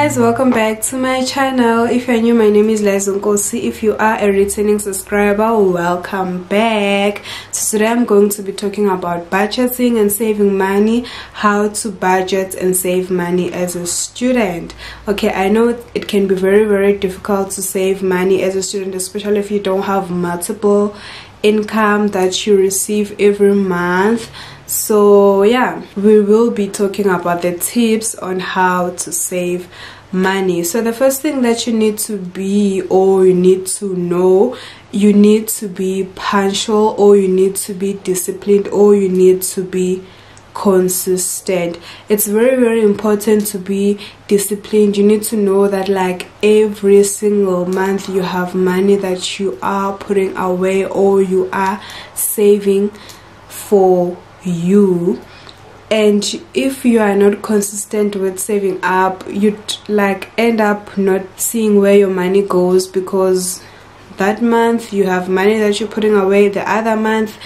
guys, welcome back to my channel. If you're new, my name is Lyzo Nkosi. If you are a returning subscriber, welcome back. So today I'm going to be talking about budgeting and saving money, how to budget and save money as a student. Okay, I know it can be very, very difficult to save money as a student, especially if you don't have multiple income that you receive every month. So yeah, we will be talking about the tips on how to save money. So the first thing that you need to be, or you need to know, you need to be punctual, or you need to be disciplined, or you need to be consistent. It's very, very important to be disciplined. You need to know that like every single month you have money that you are putting away or you are saving for you. And if you are not consistent with saving up, you'd like end up not seeing where your money goes, because that month you have money that you're putting away, the other month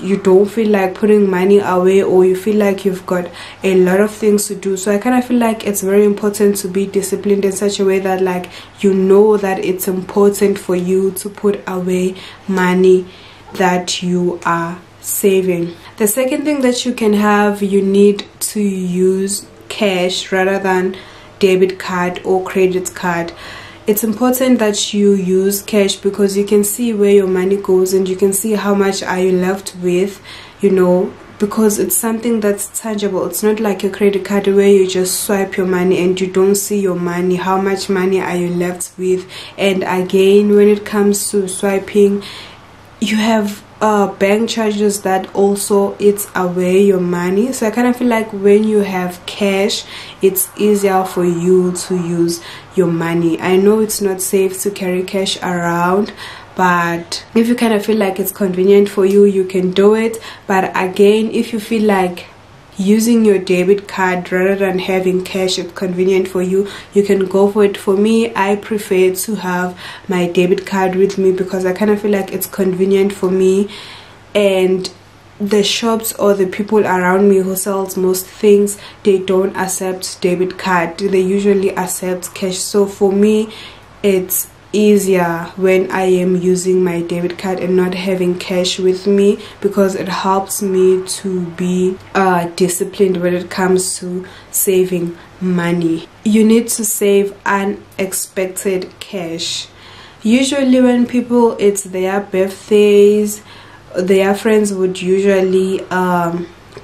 you don't feel like putting money away, or you feel like you've got a lot of things to do. So I kind of feel like it's very important to be disciplined in such a way that like you know that it's important for you to put away money that you are saving. The second thing that you can have, you need to use cash rather than debit card or credit card. It's important that you use cash because you can see where your money goes and you can see how much are you left with, you know, because it's something that's tangible. It's not like a credit card where you just swipe your money and you don't see your money. How much money are you left with? And again, when it comes to swiping, you have bank charges that also eats away your money. So I kind of feel like when you have cash, it's easier for you to use your money. I know it's not safe to carry cash around, but if you kind of feel like it's convenient for you, you can do it. But again, if you feel like using your debit card rather than having cash is convenient for you, you can go for it. For me, I prefer to have my debit card with me because I kind of feel like it's convenient for me, and the shops or the people around me who sells most things, they don't accept debit card. They usually accept cash. So for me, it's easier when I am using my debit card and not having cash with me, because it helps me to be disciplined when it comes to saving money. You need to save unexpected cash. Usually when people, it's their birthdays, their friends would usually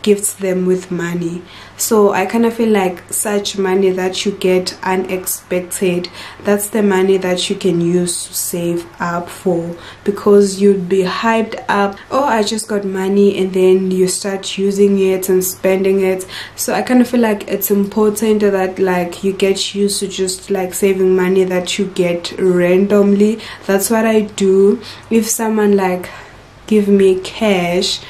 gifts them with money. So I kind of feel like such money that you get unexpected, that's the money that you can use to save up for, because you'd be hyped up, oh I just got money, and then you start using it and spending it. So I kind of feel like it's important that like you get used to just like saving money that you get randomly. That's what I do. If someone like give me cash,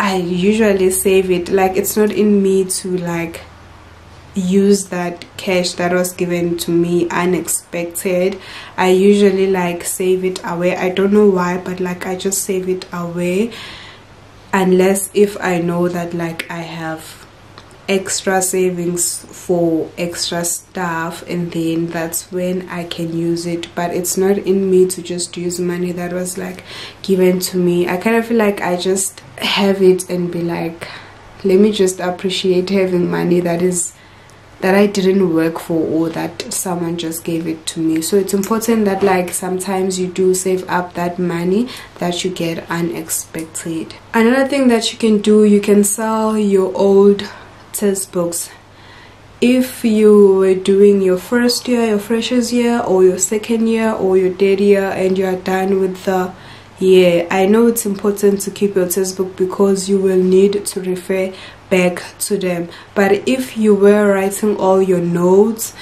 I usually save it. Like it's not in me to like use that cash that was given to me unexpected. I usually like save it away. I don't know why, but like I just save it away, unless if I know that like I have extra savings for extra stuff, and then that's when I can use it. But it's not in me to just use money that was like given to me. I kind of feel like I just have it and be like, let me just appreciate having money that I didn't work for, or that someone just gave it to me. So it's important that like sometimes you do save up that money that you get unexpected. Another thing that you can do, you can sell your old textbooks. If you were doing your first year, your freshers year, or your second year, or your third year, and you are done with the year, I know it's important to keep your textbook because you will need to refer back to them. But if you were writing all your notes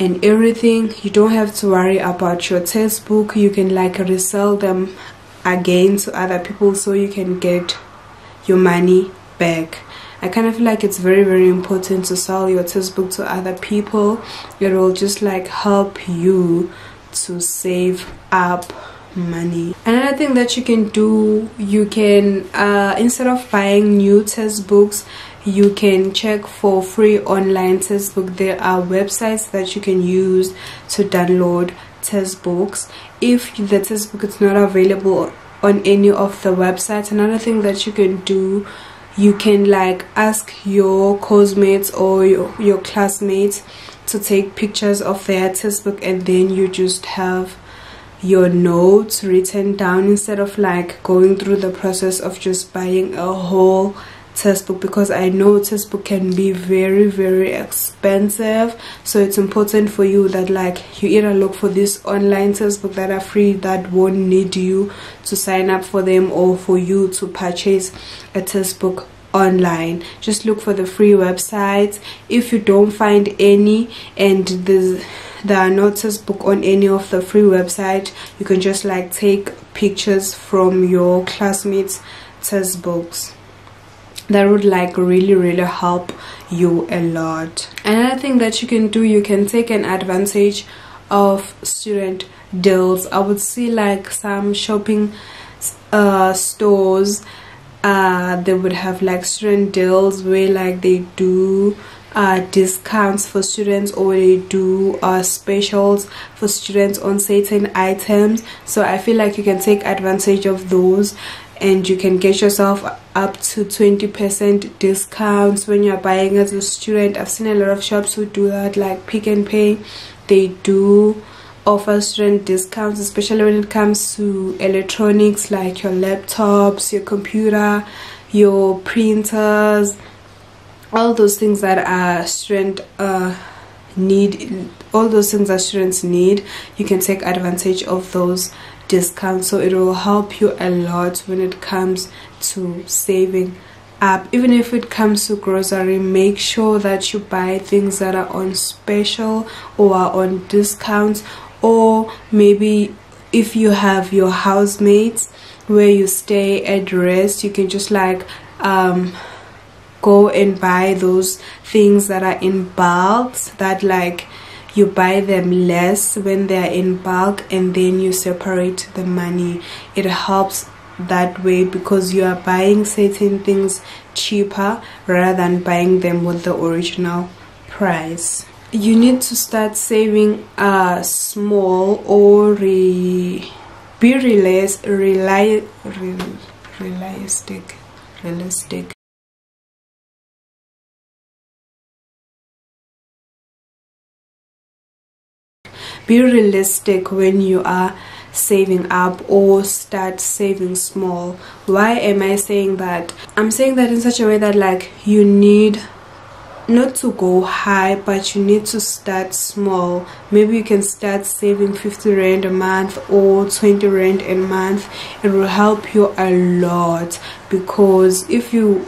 and everything, you don't have to worry about your textbook. You can like resell them again to other people, so you can get your money back. I kind of feel like it's very, very important to sell your textbook to other people. It will just like help you to save up money. Another thing that you can do, you can instead of buying new textbooks, you can check for free online textbooks. There are websites that you can use to download textbooks if the textbook is not available on any of the websites. Another thing that you can do, you can like ask your coursemates or your classmates to take pictures of their textbook, and then you just have your notes written down instead of like going through the process of just buying a whole textbook, because I know textbook can be very, very expensive. So it's important for you that like you either look for these online textbooks that are free that won't need you to sign up for them, or for you to purchase a textbook online. Just look for the free websites. If you don't find any and there are no textbook on any of the free website, you can just like take pictures from your classmates' textbooks. That would like really help you a lot. Another thing that you can do, you can take an advantage of student deals. I would see like some shopping stores, they would have like student deals where like they do discounts for students, or they do specials for students on certain items. So I feel like you can take advantage of those, and you can get yourself up to 20% discounts when you're buying as a student. I've seen a lot of shops who do that, like Pick and Pay. They do offer student discounts, especially when it comes to electronics like your laptops, your computer, your printers, all those things that are student need, all those things that students need. You can take advantage of those discounts, so it will help you a lot when it comes to saving up. Even if it comes to grocery, make sure that you buy things that are on special or are on discounts, or maybe if you have your housemates where you stay at rest, you can just like go and buy those things that are in bulk, that like you buy them less when they are in bulk, and then you separate the money. It helps that way because you are buying certain things cheaper rather than buying them with the original price. You need to start saving small, or be realistic. Be realistic when you are saving up, or start saving small. Why am I saying that? I'm saying that in such a way that like you need not to go high, but you need to start small. Maybe you can start saving 50 rand a month or 20 rand a month. It will help you a lot, because if you're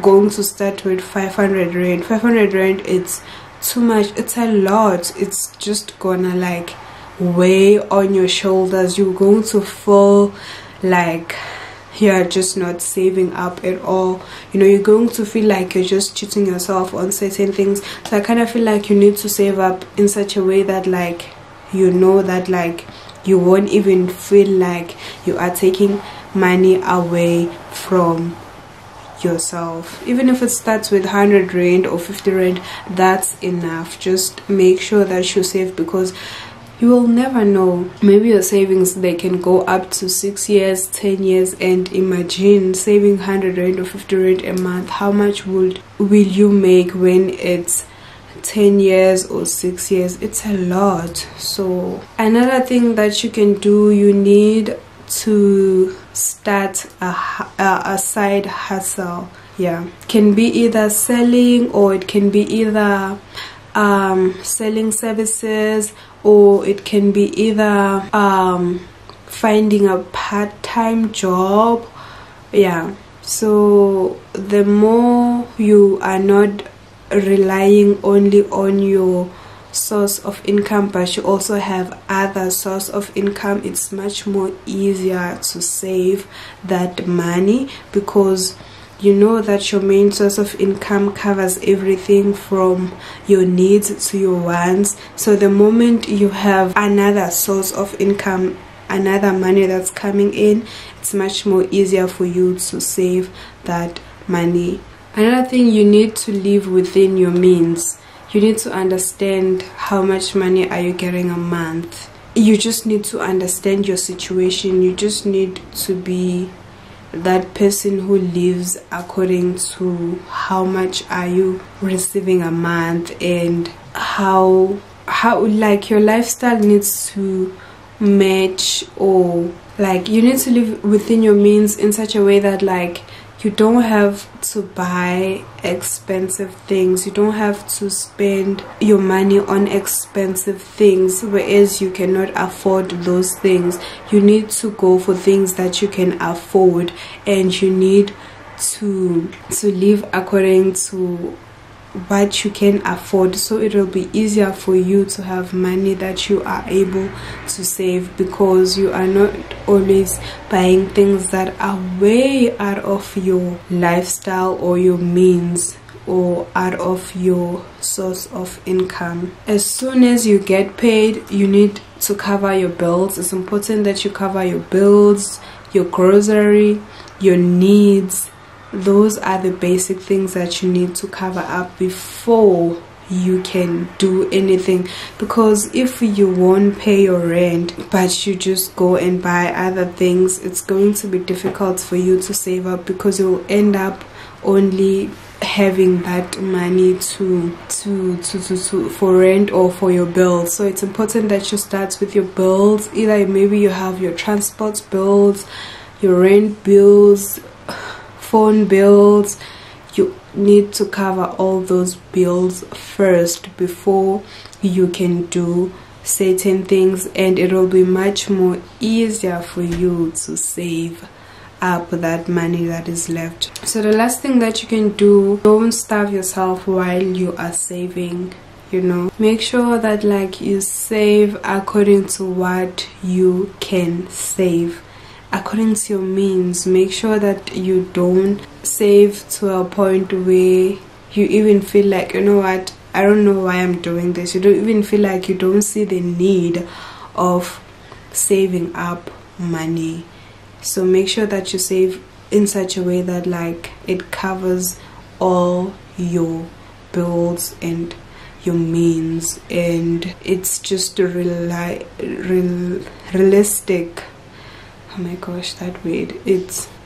going to start with 500 rand, it's too much, it's a lot, it's just gonna like weigh on your shoulders. You're going to feel like you're just not saving up at all, you know. You're going to feel like you're just cheating yourself on certain things. So I kind of feel like you need to save up in such a way that like you know that like you won't even feel like you are taking money away from yourself. Even if it starts with 100 rand or 50 rand, that's enough. Just make sure that you save, because you will never know. Maybe your savings, they can go up to 6 years, 10 years, and imagine saving 100 rand or 50 rand a month. How much will you make when it's 10 years or 6 years? It's a lot. So another thing that you can do, you need to start a side hustle. Yeah, can be either selling, or it can be either selling services, or it can be either finding a part-time job. Yeah, so the more you are not relying only on your source of income, but you also have other source of income, it's much more easier to save that money, because you know that your main source of income covers everything from your needs to your wants. So the moment you have another source of income, another money that's coming in, it's much more easier for you to save that money Another thing, you need to live within your means. You need to understand how much money are you getting a month. You just need to understand your situation. You just need to be that person who lives according to how much are you receiving a month, and how like your lifestyle needs to match, or like you need to live within your means in such a way that like you don't have to buy expensive things, you don't have to spend your money on expensive things, whereas you cannot afford those things. You need to go for things that you can afford, and you need to live according to what you can afford, so it will be easier for you to have money that you are able to save, because you are not always buying things that are way out of your lifestyle or your means or out of your source of income. As soon as you get paid, you need to cover your bills. It's important that you cover your bills, your grocery, your needs. Those are the basic things that you need to cover up before you can do anything, because if you won't pay your rent but you just go and buy other things, it's going to be difficult for you to save up, because you'll end up only having that money for rent or for your bills. So it's important that you start with your bills. Either maybe you have your transport bills, your rent bills, phone bills. You need to cover all those bills first before you can do certain things, and it will be much more easier for you to save up that money that is left. So the last thing that you can do, don't starve yourself while you are saving. You know, make sure that like you save according to what you can save, according to your means. Make sure that you don't save to a point where you even feel like, you know what, I don't know why I'm doing this. You don't even feel like, you don't see the need of saving up money. So make sure that you save in such a way that like it covers all your bills and your means, and it's just a realistic, oh my gosh, that weird,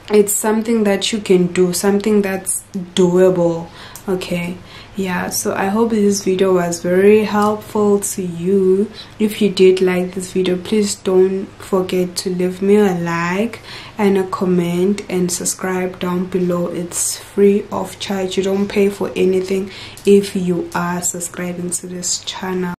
it's something that you can do, something that's doable. Okay, yeah, so I hope this video was very helpful to you. If you did like this video, please don't forget to leave me a like and a comment and subscribe down below. It's free of charge. You don't pay for anything if you are subscribing to this channel.